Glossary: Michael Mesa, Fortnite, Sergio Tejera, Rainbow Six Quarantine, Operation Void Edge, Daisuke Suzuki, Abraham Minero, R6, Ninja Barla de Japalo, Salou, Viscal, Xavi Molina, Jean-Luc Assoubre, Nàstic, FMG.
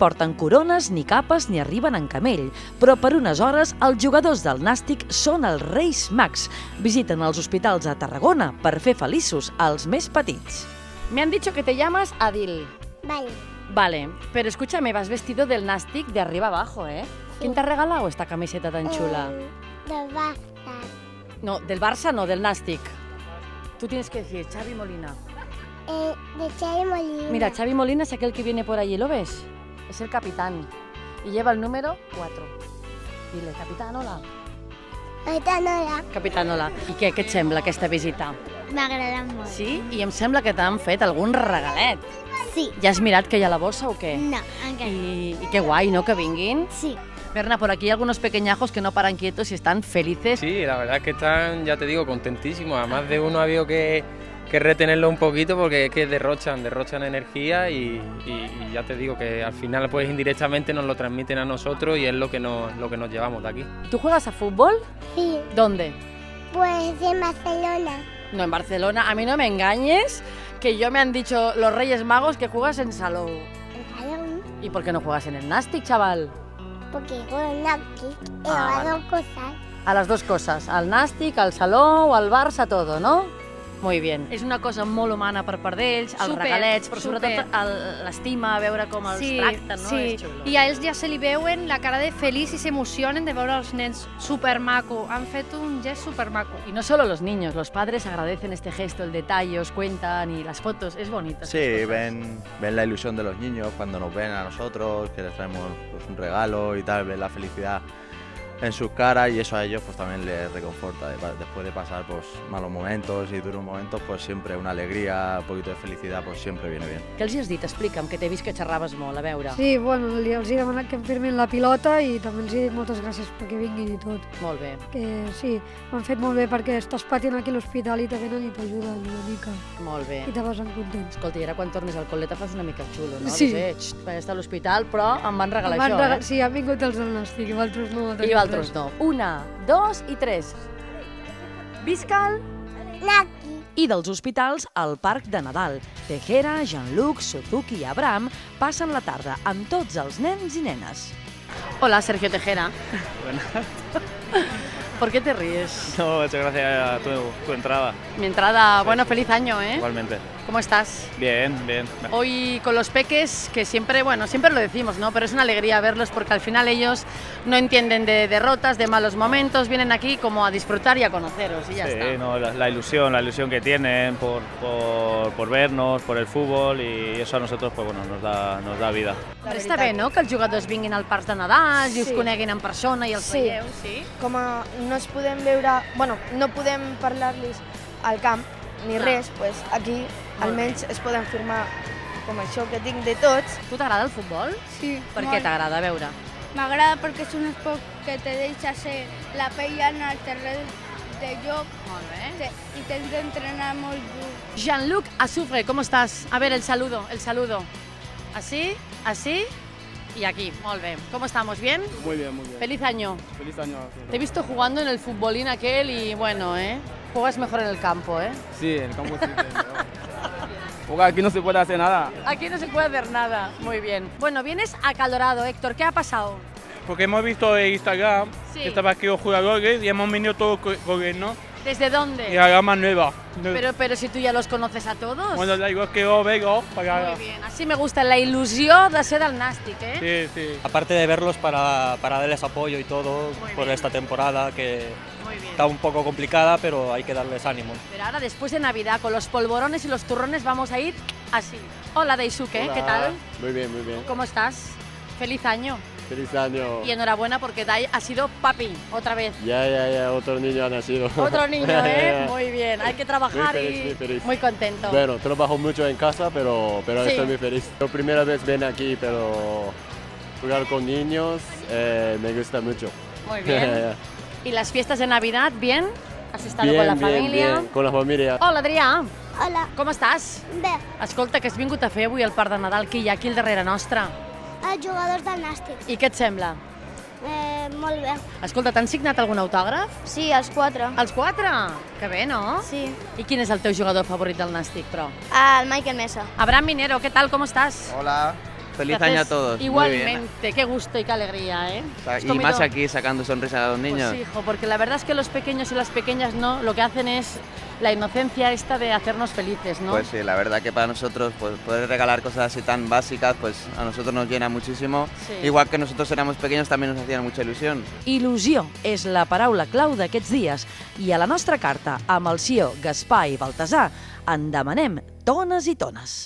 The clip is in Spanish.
porten corones, ni capes, ni arriben en camell, però per unes hores els jugadors del Nàstic són els Reis Mags. Visiten els hospitals a Tarragona per fer feliços als més petits. Me han dicho que te llamas Adil. Vale. Vale, pero escúchame, vas vestido del Nàstic de arriba abajo, ¿eh? ¿Quién te ha regalado esta camiseta tan chula? Del Barça. No, del Barça no, del Nàstic. Tú tienes que decir Xavi Molina. De Xavi Molina. Mira, Xavi Molina es aquel que viene por allí, ¿lo ves? Es el capitán y lleva el número 4. Dile, capitán, hola. Capitán, hola. Capitán, hola. I què et sembla aquesta visita? M'ha agradat molt. Sí? I em sembla que t'han fet algun regalet. Sí. Ja has mirat que hi ha la bolsa o què? No, encara no. I que guai, ¿no?, que vinguin. Sí. Berna, por aquí hay algunos pequeñajos que no paran quietos y están felices. Sí, la verdad es que están, ya te digo, contentísimos. Además de uno ha habido que retenerlo un poquito porque es que derrochan energía y ya te digo que al final pues indirectamente nos lo transmiten a nosotros y es lo que nos llevamos de aquí. ¿Tú juegas a fútbol? Sí. ¿Dónde? Pues en Barcelona. No, en Barcelona. A mí no me engañes, que yo me han dicho los Reyes Magos que juegas en Salou. ¿En Salou? ¿Y por qué no juegas en el Nàstic, chaval? Porque con el Nàstic a las dos cosas. A las dos cosas, al Nàstic, al Salou, al Barça, todo, ¿no? Muy bien. És una cosa molt humana per part d'ells, els regalets, però sobretot l'estima, veure com els tracten, no? És xulo. I a ells ja se li veuen la cara de feliç i s'emocionen de veure els nens. Supermaco, han fet un gest supermaco. I no solo los niños, los padres agradecen este gesto, el detalle, os cuentan y las fotos, es bonito. Sí, ven la ilusión de los niños cuando nos ven a nosotros, que les traemos un regalo y tal, ven la felicidad en sus caras y eso a ellos pues también les reconforta después de pasar pues malos momentos y duros momentos, pues siempre una alegría, un poquito de felicidad, pues siempre viene bien. Què els has dit? Explica'm, que t'he vist que xerraves molt, a veure. Sí, bueno, els he demanat que em firmin la pilota i també els he dit moltes gràcies perquè vinguin i tot. Molt bé. Que sí, m'han fet molt bé perquè estàs patint aquí a l'hospital i te venen i t'ajuden una mica. Molt bé. I te vas en content. Escolta, i ara quan tornes al col·le te fas una mica xulo, no? Sí. Vaig estar a l'hospital, però em van regalar això. Sí, han vingut els del Nàstic i altres no. No. 1, 2 i 3. Viscal! I dels hospitals al Parc de Nadal. Tejera, Jean-Luc, Suzuki i Abraham passen la tarda amb tots els nens i nenes. Hola, Sergio Tejera. ¿Por qué te ríes? No, muchas gracias a tu entrada. Mi entrada, bueno, feliz año, ¿eh? Igualmente. ¿Cómo estás? Bien, bien. Hoy con los peques, que siempre, bueno, siempre lo decimos, ¿no? Pero es una alegría verlos porque al final ellos no entienden de derrotas, de malos momentos, vienen aquí como a disfrutar y a conoceros y ya está. Sí, no, la ilusión que tienen por vernos, por el fútbol y eso a nosotros, pues bueno, nos da vida. Però està bé, no?, que els jugadors vinguin al Parc de Nadal i us coneguin en persona i els veieu, sí? Com a no es podem veure, bueno, no podem parlar-los al camp ni res, doncs aquí almenys es poden firmar com això que tinc de tots. A tu t'agrada el futbol? Sí, molt. Per què t'agrada veure? M'agrada perquè és un esport que te deixa ser la pell en el terreny de joc. Molt bé. I t'has d'entrenar molt dur. Jean-Luc Assoubre, com estàs? A veure, el saludo, el saludo. Así, así y aquí. Molt bé. ¿Cómo estamos? ¿Bien? Muy bien, muy bien. Feliz año. Feliz año. Te he visto jugando en el futbolín aquel y bueno, ¿eh? Juegas mejor en el campo, ¿eh? Sí, en el campo sí. Porque aquí no se puede hacer nada. Aquí no se puede hacer nada. Muy bien. Bueno, vienes acalorado, Héctor. ¿Qué ha pasado? Porque hemos visto en Instagram que estaban aquí los jugadores y hemos venido todos corriendo. ¿Desde dónde? De la gama nueva. Pero si tú ya los conoces a todos. Bueno, la igual que yo veo para... Muy bien, así me gusta, la ilusión de ser al Nàstic, ¿eh? Sí, sí. Aparte de verlos para darles apoyo y todo por esta temporada que está un poco complicada, pero hay que darles ánimo. Pero ahora después de Navidad, con los polvorones y los turrones vamos a ir así. Hola, Daisuke, ¿qué tal? Muy bien, muy bien. ¿Cómo estás? Feliz año. Feliz año. Y enhorabuena porque Dai ha sido papi, otra vez. Ya, otro niño ha nacido. Otro niño, ¿eh? Muy bien, hay que trabajar muy feliz, y muy, feliz. Muy contento. Bueno, trabajo mucho en casa, pero estoy muy feliz. La primera vez ven aquí, pero jugar con niños me gusta mucho. Muy bien. ¿Y las fiestas de Navidad, bien? ¿Has estado bien, con la familia? Bien, con la familia. Hola, Adrià. Hola. ¿Cómo estás? Bien. Escolta, que has vingut a fer avui al Parc de Nadal, que hi ha aquí al darrere nostre. Els jugadors del Nàstic. I què et sembla? Molt bé. Escolta, t'han signat algun autògraf? Sí, els 4. Els 4? Que bé, no? Sí. I quin és el teu jugador favorit del Nàstic, però? El Michael Mesa. Abraham Minero, què tal, com estàs? Hola. Feliz año a todos. Igualmente, qué gusto y qué alegría, ¿eh? Y más aquí sacando sonrisas a los niños. Pues hijo, porque la verdad es que los pequeños y las pequeñas no, lo que hacen es la inocencia esta de hacernos felices, ¿no? Pues sí, la verdad que para nosotros pues, poder regalar cosas así tan básicas, pues a nosotros nos llena muchísimo. Sí. Igual que nosotros éramos pequeños también nos hacían mucha il·lusió. Il·lusió és la paraula clau d'aquests dies i a la nostra carta amb el Sió, Gaspar i Baltasar en demanem tones i tones.